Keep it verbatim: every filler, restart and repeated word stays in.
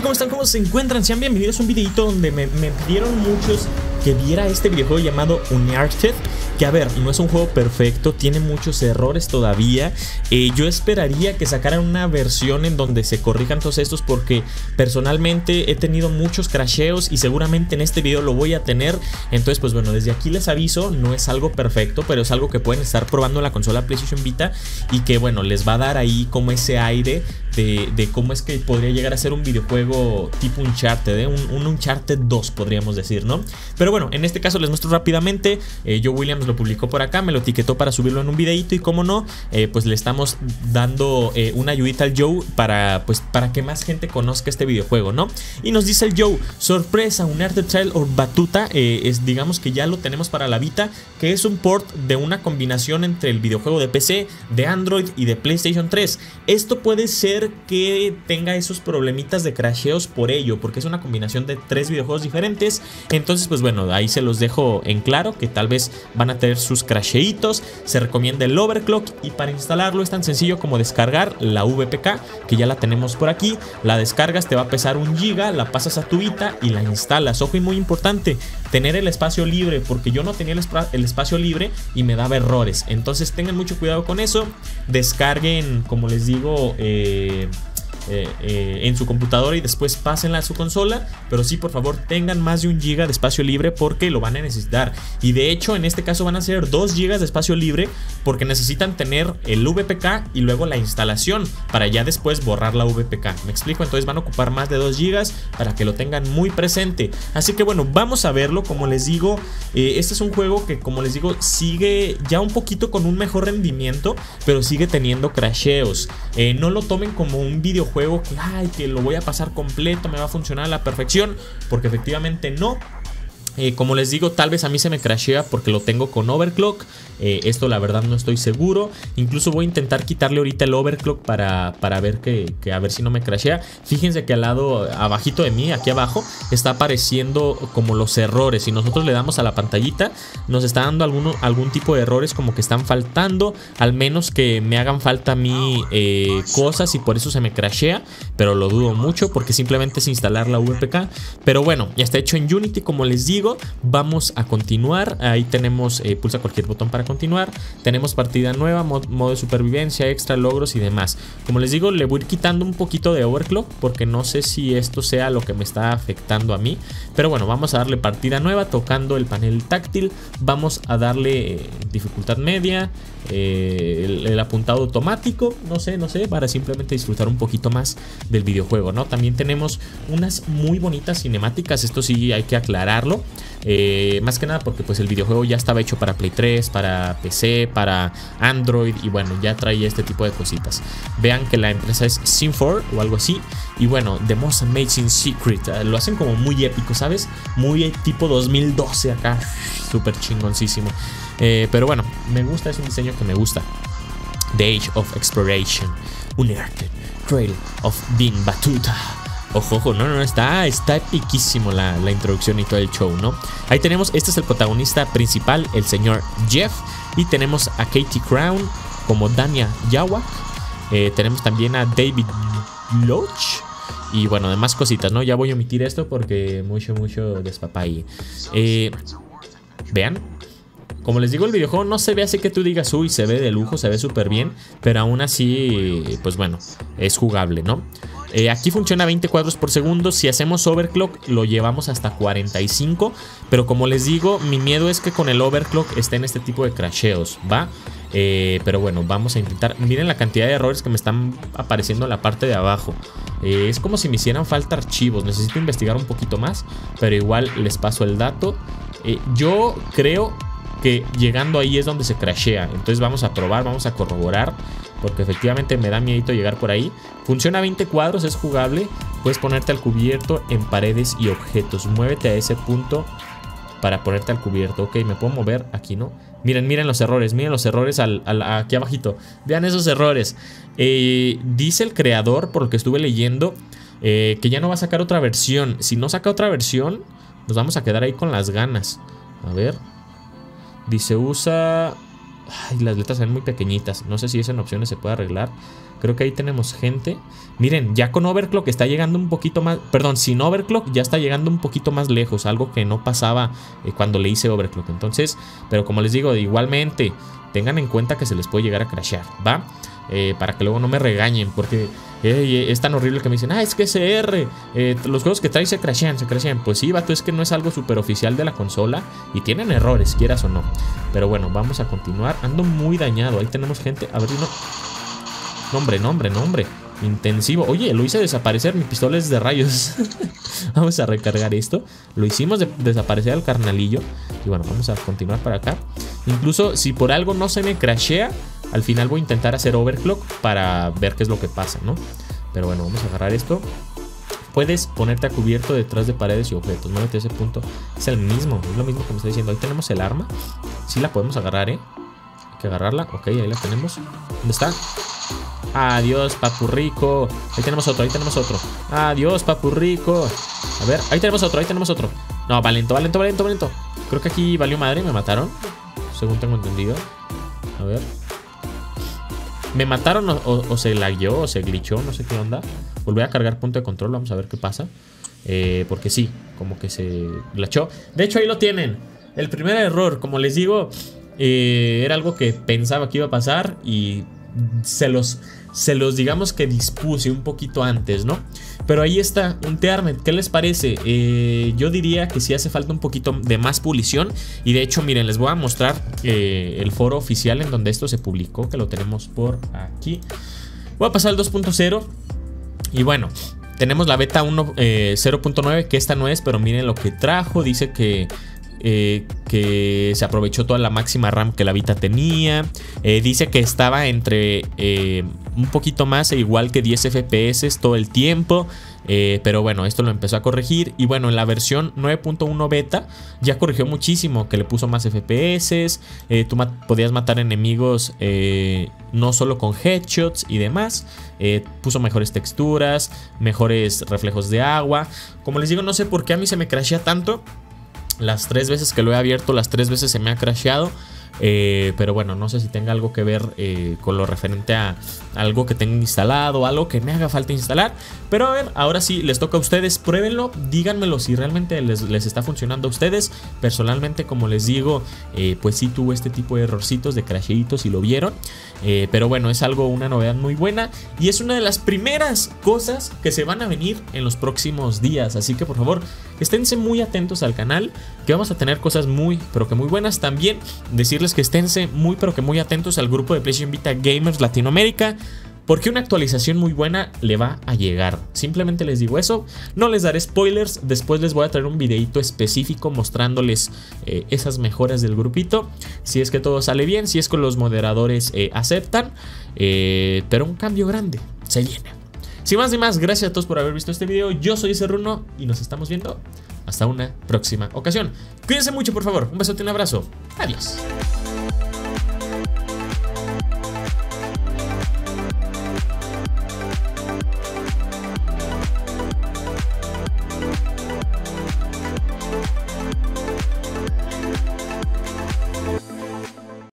gente, ¿cómo están? ¿Cómo se encuentran? Sean bienvenidos a un videito donde me, me pidieron muchos que viera este videojuego llamado Uncharted. Que a ver, no es un juego perfecto, tiene muchos errores todavía. eh, Yo esperaría que sacaran una versión en donde se corrijan todos estos, porque personalmente he tenido muchos crasheos y seguramente en este video lo voy a tener. Entonces pues bueno, desde aquí les aviso, no es algo perfecto, pero es algo que pueden estar probando en la consola PlayStation Vita. Y que bueno, les va a dar ahí como ese aire de, de cómo es que podría llegar a ser un videojuego tipo Uncharted, ¿eh? un, un Uncharted dos podríamos decir, ¿no? Pero bueno, en este caso les muestro rápidamente. eh, Joe Williams lo publicó por acá, me lo etiquetó para subirlo en un videito y como no, eh, pues le estamos dando eh, una ayudita al Joe para, pues, para que más gente conozca este videojuego, ¿no? Y nos dice el Joe, sorpresa, un Uncharted Trial or Battuta, eh, es, digamos que ya lo tenemos para la Vita, que es un port de una combinación entre el videojuego de P C, de Android y de PlayStation tres. Esto puede ser que tenga esos problemitas de crasheos por ello, porque es una combinación de tres videojuegos diferentes. Entonces pues bueno, ahí se los dejo en claro que tal vez van a tener sus crasheitos. Se recomienda el overclock y para instalarlo es tan sencillo como descargar la V P K, que ya la tenemos por aquí. La descargas, te va a pesar un giga, la pasas a tu Vita y la instalas. Ojo, y muy importante, tener el espacio libre, porque yo no tenía el, el espacio libre y me daba errores. Entonces tengan mucho cuidado con eso. Descarguen, como les digo, eh... Eh, eh, en su computadora y después pásenla a su consola, pero sí, por favor, tengan más de un giga de espacio libre porque lo van a necesitar. Y de hecho en este caso van a ser dos gigas de espacio libre, porque necesitan tener el V P K y luego la instalación para ya después borrar la V P K, ¿me explico? Entonces van a ocupar más de dos gigas, para que lo tengan muy presente. Así que bueno, vamos a verlo. Como les digo, eh, este es un juego que, como les digo, sigue ya un poquito con un mejor rendimiento, pero sigue teniendo crasheos. eh, No lo tomen como un videojuego juego que, ay, que lo voy a pasar completo, me va a funcionar a la perfección, porque efectivamente no. Eh, como les digo, tal vez a mí se me crashea porque lo tengo con overclock. eh, Esto la verdad no estoy seguro. Incluso voy a intentar quitarle ahorita el overclock para, para ver que, que a ver si no me crashea. Fíjense que al lado, abajito de mí, aquí abajo, está apareciendo como los errores. Si nosotros le damos a la pantallita, nos está dando alguno, algún tipo de errores, como que están faltando, al menos que me hagan falta a mí eh, cosas, y por eso se me crashea. Pero lo dudo mucho, porque simplemente es instalar la V P K. Pero bueno, ya está hecho en Unity, como les digo. Vamos a continuar. Ahí tenemos, eh, pulsa cualquier botón para continuar. Tenemos partida nueva, mod, modo de supervivencia, extra, logros y demás. Como les digo, le voy a ir quitando un poquito de overclock, porque no sé si esto sea lo que me está afectando a mí. Pero bueno, vamos a darle partida nueva tocando el panel táctil. Vamos a darle eh, dificultad media, eh, el, el apuntado automático, no sé, no sé, para simplemente disfrutar un poquito más del videojuego, ¿no? También tenemos unas muy bonitas cinemáticas. Esto sí hay que aclararlo. Eh, más que nada porque pues el videojuego ya estaba hecho para Play tres, para P C, para Android, y bueno, ya traía este tipo de cositas. Vean que la empresa es Sim cuatro o algo así. Y bueno, The Most Amazing Secret, eh, lo hacen como muy épico, ¿sabes? Muy tipo dos mil doce acá, súper chingoncísimo. eh, Pero bueno, me gusta, es un diseño que me gusta. The Age of Exploration, Uncharted Trail of Din Battuta. Ojo, ojo, no, no, está, está epiquísimo la, la introducción y todo el show, ¿no? Ahí tenemos, este es el protagonista principal, el señor Jeff. Y tenemos a Katie Crown como Dania Yawak. eh, Tenemos también a David Lodge. Y bueno, demás cositas, ¿no? Ya voy a omitir esto porque mucho, mucho despapay. Eh, Vean, como les digo, el videojuego no se ve así que tú digas, uy, se ve de lujo, se ve súper bien. Pero aún así, pues bueno, es jugable, ¿no? Eh, aquí funciona a veinte cuadros por segundo. Si hacemos overclock lo llevamos hasta cuarenta y cinco. Pero como les digo, mi miedo es que con el overclock estén este tipo de crasheos, ¿va? Eh, pero bueno, vamos a intentar. Miren la cantidad de errores que me están apareciendo en la parte de abajo. eh, Es como si me hicieran falta archivos. Necesito investigar un poquito más, pero igual les paso el dato. eh, Yo creo que llegando ahí es donde se crashea. Entonces vamos a probar, vamos a corroborar, porque efectivamente me da miedito llegar por ahí. Funciona a veinte cuadros, es jugable. Puedes ponerte al cubierto en paredes y objetos. Muévete a ese punto para ponerte al cubierto. Ok, me puedo mover aquí, ¿no? Miren, miren los errores, miren los errores al, al, aquí abajito. Vean esos errores. eh, Dice el creador, por lo que estuve leyendo, eh, que ya no va a sacar otra versión. Si no saca otra versión, nos vamos a quedar ahí con las ganas. A ver, dice usa... Ay, las letras se ven muy pequeñitas. No sé si eso en opciones se puede arreglar. Creo que ahí tenemos gente. Miren, ya con overclock está llegando un poquito más... Perdón, sin overclock ya está llegando un poquito más lejos. Algo que no pasaba eh, cuando le hice overclock. Entonces, pero como les digo, igualmente, tengan en cuenta que se les puede llegar a crashear, ¿va? Eh, para que luego no me regañen, porque eh, es tan horrible que me dicen, ah, es que ese R, eh, los juegos que traes se crashean, se crashean. Pues sí, vato, es que no es algo súper oficial de la consola y tienen errores, quieras o no. Pero bueno, vamos a continuar. Ando muy dañado, ahí tenemos gente. A ver, no. No, hombre, no, hombre, no, hombre. Intensivo. Oye, lo hice desaparecer. Mi pistola es de rayos. Vamos a recargar esto. Lo hicimos de desaparecer al carnalillo. Y bueno, vamos a continuar para acá. Incluso si por algo no se me crashea, al final voy a intentar hacer overclock para ver qué es lo que pasa, ¿no? Pero bueno, vamos a agarrar esto. Puedes ponerte a cubierto detrás de paredes y objetos. Muévete a ese punto. Es el mismo, es lo mismo que me está diciendo. Ahí tenemos el arma. Sí la podemos agarrar, ¿eh? Hay que agarrarla. Ok, ahí la tenemos. ¿Dónde está? Adiós, papurrico. Ahí tenemos otro, ahí tenemos otro. Adiós, papurrico. A ver, ahí tenemos otro, ahí tenemos otro. No, va lento, va lento, va lento, va lento. Creo que aquí valió madre, me mataron. Según tengo entendido. A ver. Me mataron o, o, o se lagueó o se glitchó, no sé qué onda. Volví a cargar punto de control, vamos a ver qué pasa. Eh, porque sí, como que se glitchó. De hecho, ahí lo tienen. El primer error, como les digo, eh, era algo que pensaba que iba a pasar y se los, se los digamos que dispuse un poquito antes, ¿no? Pero ahí está, un Tearnet, ¿qué les parece? Eh, yo diría que sí hace falta un poquito de más pulición. Y de hecho, miren, les voy a mostrar eh, el foro oficial en donde esto se publicó, que lo tenemos por aquí. Voy a pasar al dos punto cero. Y bueno, tenemos la beta eh, cero punto nueve, que esta no es, pero miren lo que trajo. Dice que... Eh, que se aprovechó toda la máxima RAM que la Vita tenía. eh, Dice que estaba entre eh, un poquito más e igual que diez F P S todo el tiempo. eh, Pero bueno, esto lo empezó a corregir. Y bueno, en la versión nueve punto uno beta ya corrigió muchísimo, que le puso más F P S. eh, Tú mat- podías matar enemigos eh, no solo con headshots y demás. eh, Puso mejores texturas, mejores reflejos de agua. Como les digo, no sé por qué a mí se me crashea tanto. Las tres veces que lo he abierto, las tres veces se me ha crasheado. Eh, pero bueno, no sé si tenga algo que ver eh, con lo referente a algo que tengo instalado, algo que me haga falta instalar. Pero a ver, ahora sí les toca a ustedes, pruébenlo, díganmelo si realmente les, les está funcionando a ustedes. Personalmente, como les digo, eh, pues sí tuvo este tipo de errorcitos, de crasheitos, si lo vieron. eh, Pero bueno, es algo, una novedad muy buena, y es una de las primeras cosas que se van a venir en los próximos días. Así que por favor, esténse muy atentos al canal, que vamos a tener cosas muy, pero que muy buenas. También decirles que esténse muy pero que muy atentos al grupo de PlayStation Vita Gamers Latinoamérica, porque una actualización muy buena le va a llegar. Simplemente les digo eso, no les daré spoilers. Después les voy a traer un videito específico mostrándoles eh, esas mejoras del grupito, si es que todo sale bien, si es que los moderadores eh, aceptan. eh, Pero un cambio grande se viene. Sin más ni más, gracias a todos por haber visto este video. Yo soy Serruno y nos estamos viendo hasta una próxima ocasión. Cuídense mucho, por favor. Un besote y un abrazo. Adiós.